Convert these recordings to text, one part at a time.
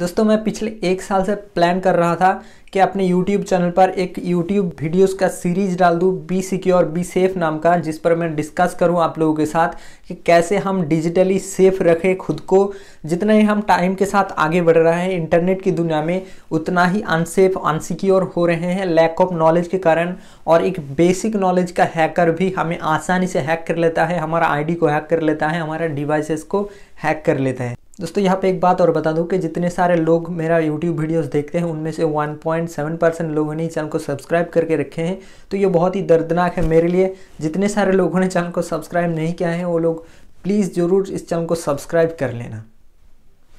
दोस्तों मैं पिछले 1 साल से प्लान कर रहा था कि अपने YouTube चैनल पर एक YouTube वीडियोस का सीरीज डाल दूँ बी सिक्योर बी सेफ नाम का, जिस पर मैं डिस्कस करूँ आप लोगों के साथ कि कैसे हम डिजिटली सेफ रखें खुद को। जितना ही हम टाइम के साथ आगे बढ़ रहे हैं इंटरनेट की दुनिया में, उतना ही अनसेफ अनसिक्योर हो रहे हैं लैक ऑफ नॉलेज के कारण। और एक बेसिक नॉलेज का हैकर भी हमें आसानी से हैक कर लेता है, हमारा आईडी को हैक कर लेता है, हमारा डिवाइसेस को हैक कर लेता है। दोस्तों यहाँ पे एक बात और बता दूँ कि जितने सारे लोग मेरा YouTube वीडियोस देखते हैं उनमें से 1.7% लोगों ने चैनल को सब्सक्राइब करके रखे हैं, तो ये बहुत ही दर्दनाक है मेरे लिए। जितने सारे लोगों ने चैनल को सब्सक्राइब नहीं किया है वो लोग प्लीज़ ज़रूर इस चैनल को सब्सक्राइब कर लेना।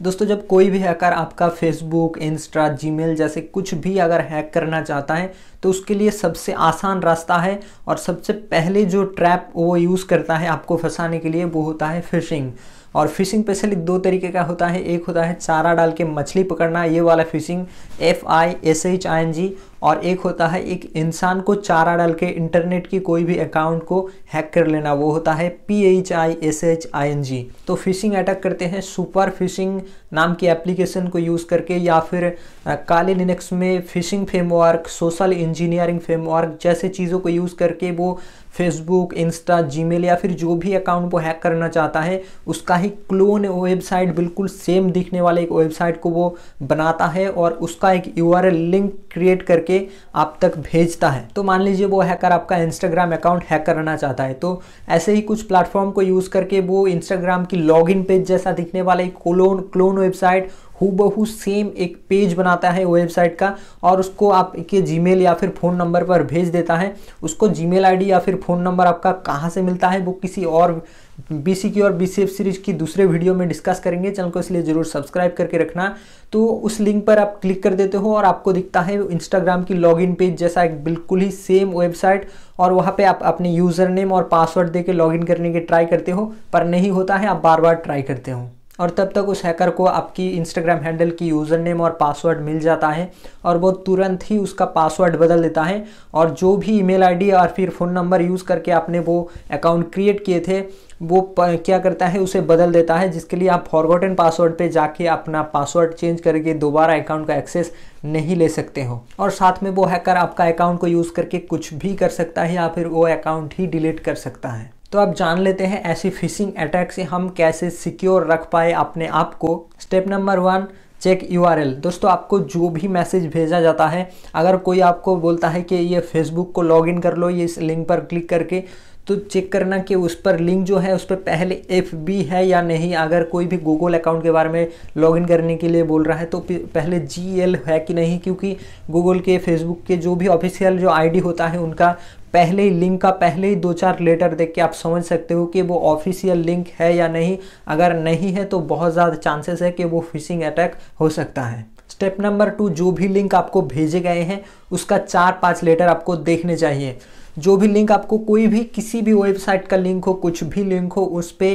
दोस्तों जब कोई भी हैकर आपका फेसबुक, इंस्टा, जीमेल जैसे कुछ भी अगर हैक करना चाहता है तो उसके लिए सबसे आसान रास्ता है और सबसे पहले जो ट्रैप वो यूज़ करता है आपको फंसाने के लिए वो होता है फिशिंग। और फिशिंग स्पेशली 2 तरीके का होता है। एक होता है चारा डाल के मछली पकड़ना, ये वाला फिशिंग FISHING, और एक होता है एक इंसान को चारा डाल के इंटरनेट की कोई भी अकाउंट को हैक कर लेना, वो होता है PHISHING। तो फिशिंग अटैक करते हैं सुपर फिशिंग नाम की एप्लीकेशन को यूज़ करके, या फिर काली लिनक्स में phishing framework, social engineering framework जैसे चीज़ों को यूज़ करके वो फेसबुक, इंस्टा, जीमेल या फिर जो भी अकाउंट वो हैक करना चाहता है उसका ही क्लोन वेबसाइट, बिल्कुल सेम दिखने वाले एक वेबसाइट को वो बनाता है और उसका एक URL लिंक क्रिएट करके आप तक भेजता है। तो मान लीजिए वो हैकर आपका इंस्टाग्राम अकाउंट हैक करना चाहता है, तो ऐसे ही कुछ प्लेटफॉर्म को यूज़ करके वो इंस्टाग्राम की लॉगिन पेज जैसा दिखने वाला एक क्लोन वेबसाइट हूबहू सेम एक पेज बनाता है वेबसाइट का और उसको आपके जीमेल या फिर फ़ोन नंबर पर भेज देता है। उसको जीमेल आईडी या फिर फ़ोन नंबर आपका कहाँ से मिलता है वो किसी और be secure be safe series की दूसरे वीडियो में डिस्कस करेंगे, चैनल को इसलिए ज़रूर सब्सक्राइब करके रखना। तो उस लिंक पर आप क्लिक कर देते हो और आपको दिखता है इंस्टाग्राम की लॉगिन पेज जैसा एक बिल्कुल ही सेम वेबसाइट, और वहाँ पे आप अपने यूज़र नेम और पासवर्ड देके लॉगिन करने की ट्राई करते हो पर नहीं होता है, आप बार बार ट्राई करते हो और तब तक उस हैकर को आपकी इंस्टाग्राम हैंडल की यूज़र नेम और पासवर्ड मिल जाता है और वो तुरंत ही उसका पासवर्ड बदल देता है और जो भी ईमेल आईडी और फिर फ़ोन नंबर यूज़ करके आपने वो अकाउंट क्रिएट किए थे वो क्या करता है उसे बदल देता है, जिसके लिए आप फॉरगॉटन पासवर्ड पे जाके अपना पासवर्ड चेंज करके दोबारा अकाउंट का एक्सेस नहीं ले सकते हो। और साथ में वो हैकर आपका अकाउंट को यूज़ करके कुछ भी कर सकता है या फिर वो अकाउंट ही डिलीट कर सकता है। तो आप जान लेते हैं ऐसी फिशिंग अटैक से हम कैसे सिक्योर रख पाए अपने आप को। Step number 1, check URL। दोस्तों आपको जो भी मैसेज भेजा जाता है, अगर कोई आपको बोलता है कि ये फेसबुक को लॉगिन कर लो, ये इस लिंक पर क्लिक करके, तो चेक करना कि उस पर लिंक जो है उस पर पहले FB है या नहीं। अगर कोई भी गूगल अकाउंट के बारे में लॉगिन करने के लिए बोल रहा है तो पहले GL है कि नहीं, क्योंकि गूगल के, फेसबुक के जो भी ऑफिशियल जो आईडी होता है उनका पहले ही लिंक का पहले ही 2-4 लेटर देख के आप समझ सकते हो कि वो ऑफिशियल लिंक है या नहीं। अगर नहीं है तो बहुत ज़्यादा चांसेस है कि वो फिशिंग अटैक हो सकता है। स्टेप नंबर 2, जो भी लिंक आपको भेजे गए हैं उसका 4-5 लेटर आपको देखने चाहिए। जो भी लिंक आपको, कोई भी किसी भी वेबसाइट का लिंक हो, कुछ भी लिंक हो, उस पे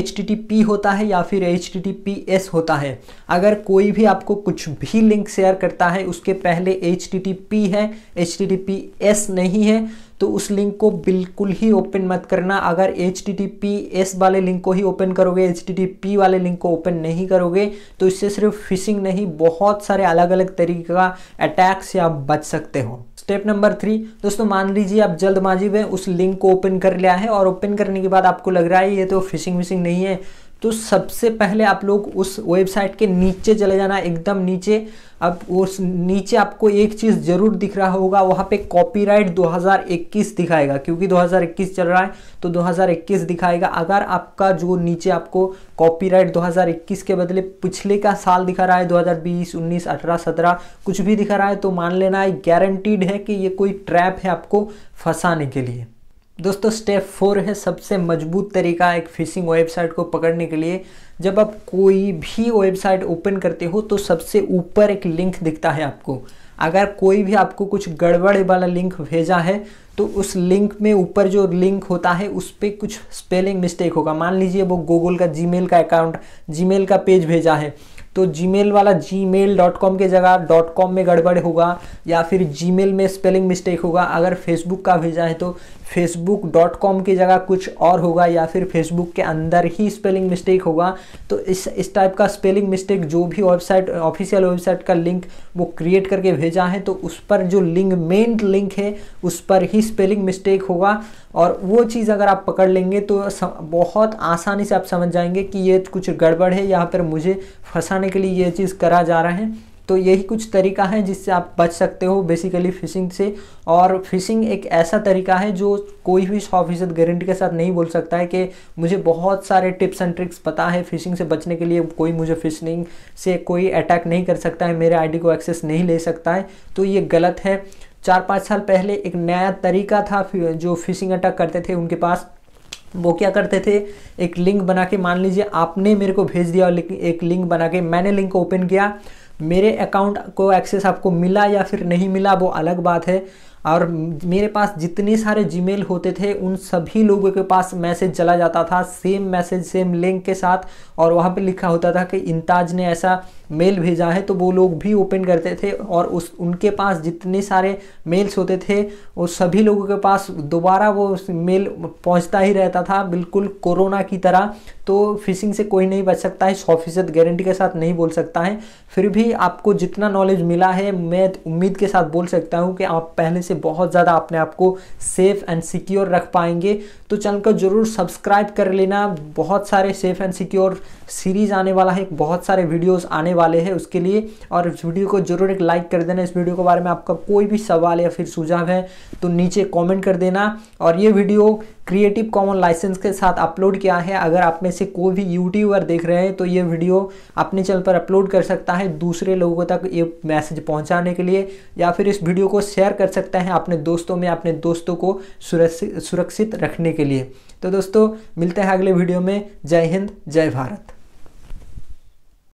HTTP होता है या फिर HTTPS होता है। अगर कोई भी आपको कुछ भी लिंक शेयर करता है उसके पहले HTTP है, HTTPS नहीं है, तो उस लिंक को बिल्कुल ही ओपन मत करना। अगर HTTPS वाले लिंक को ही ओपन करोगे, HTTP वाले लिंक को ओपन नहीं करोगे, तो इससे सिर्फ फिशिंग नहीं, बहुत सारे अलग अलग तरीके का अटैक से आप बच सकते हो। स्टेप नंबर 3, दोस्तों मान लीजिए आप जल्दबाजी में उस लिंक को ओपन कर लिया है और ओपन करने के बाद आपको लग रहा है ये तो फिशिंग विशिंग नहीं है, तो सबसे पहले आप लोग उस वेबसाइट के नीचे चले जाना, एकदम नीचे। अब उस नीचे आपको एक चीज़ ज़रूर दिख रहा होगा, वहाँ पे कॉपीराइट 2021 दिखाएगा, क्योंकि 2021 चल रहा है तो 2021 दिखाएगा। अगर आपका जो नीचे आपको कॉपीराइट 2021 के बदले पिछले का साल दिखा रहा है, 2020, 19, 18, 17 कुछ भी दिखा रहा है, तो मान लेना है गारंटीड है कि ये कोई ट्रैप है आपको फंसाने के लिए। दोस्तों स्टेप 4 है सबसे मजबूत तरीका एक फिशिंग वेबसाइट को पकड़ने के लिए। जब आप कोई भी वेबसाइट ओपन करते हो तो सबसे ऊपर एक लिंक दिखता है आपको। अगर कोई भी आपको कुछ गड़बड़ वाला लिंक भेजा है तो उस लिंक में ऊपर जो लिंक होता है उस पर कुछ स्पेलिंग मिस्टेक होगा। मान लीजिए वो गूगल का जीमेल का अकाउंट, जीमेल का पेज भेजा है, तो जीमेल वाला gmail.com के जगह .com में गड़बड़ होगा या फिर जीमेल में स्पेलिंग मिस्टेक होगा। अगर फेसबुक का भेजा है तो facebook.com की जगह कुछ और होगा या फिर Facebook के अंदर ही स्पेलिंग मिस्टेक होगा। तो इस टाइप का स्पेलिंग मिस्टेक जो भी वेबसाइट ऑफिशियल वेबसाइट का लिंक वो क्रिएट करके भेजा है तो उस पर जो लिंक मेन लिंक है उस पर ही स्पेलिंग मिस्टेक होगा, और वो चीज़ अगर आप पकड़ लेंगे तो बहुत आसानी से आप समझ जाएंगे कि ये कुछ गड़बड़ है, यहाँ पर मुझे फंसाने के लिए ये चीज़ करा जा रहा है। तो यही कुछ तरीका है जिससे आप बच सकते हो बेसिकली फिशिंग से। और फिशिंग एक ऐसा तरीका है जो कोई भी 100% गारंटी के साथ नहीं बोल सकता है कि मुझे बहुत सारे टिप्स एंड ट्रिक्स पता है फिशिंग से बचने के लिए, कोई मुझे फिशिंग से कोई अटैक नहीं कर सकता है, मेरे आईडी को एक्सेस नहीं ले सकता है, तो ये गलत है। 4-5 साल पहले एक नया तरीका था जो फिशिंग अटैक करते थे उनके पास, वो क्या करते थे एक लिंक बना के, मान लीजिए आपने मेरे को भेज दिया और एक लिंक बना के मैंने लिंक को ओपन किया, मेरे अकाउंट को एक्सेस आपको मिला या फिर नहीं मिला वो अलग बात है, और मेरे पास जितने सारे जीमेल होते थे उन सभी लोगों के पास मैसेज चला जाता था सेम मैसेज सेम लिंक के साथ, और वहाँ पे लिखा होता था कि इंताज ने ऐसा मेल भेजा है, तो वो लोग भी ओपन करते थे और उस उनके पास जितने सारे मेल्स होते थे वो सभी लोगों के पास दोबारा वो मेल पहुँचता ही रहता था, बिल्कुल कोरोना की तरह। तो फिशिंग से कोई नहीं बच सकता है, 100% गारंटी के साथ नहीं बोल सकता है। फिर भी आपको जितना नॉलेज मिला है मैं उम्मीद के साथ बोल सकता हूँ कि आप पहले से बहुत ज़्यादा अपने आप को सेफ़ एंड सिक्योर रख पाएंगे। तो चैनल को ज़रूर सब्सक्राइब कर लेना, बहुत सारे सेफ़ एंड सिक्योर सीरीज़ आने वाला है, बहुत सारे वीडियोस आने वाले हैं उसके लिए, और इस वीडियो को ज़रूर एक लाइक कर देना। इस वीडियो के बारे में आपका कोई भी सवाल या फिर सुझाव है तो नीचे कॉमेंट कर देना, और ये वीडियो क्रिएटिव कॉमन लाइसेंस के साथ अपलोड किया है। अगर आप में से कोई भी यूट्यूबर देख रहे हैं तो ये वीडियो अपने चैनल पर अपलोड कर सकता है दूसरे लोगों तक ये मैसेज पहुंचाने के लिए, या फिर इस वीडियो को शेयर कर सकता है अपने दोस्तों में, अपने दोस्तों को सुरक्षित रखने के लिए। तो दोस्तों मिलते हैं अगले वीडियो में। जय हिंद, जय भारत।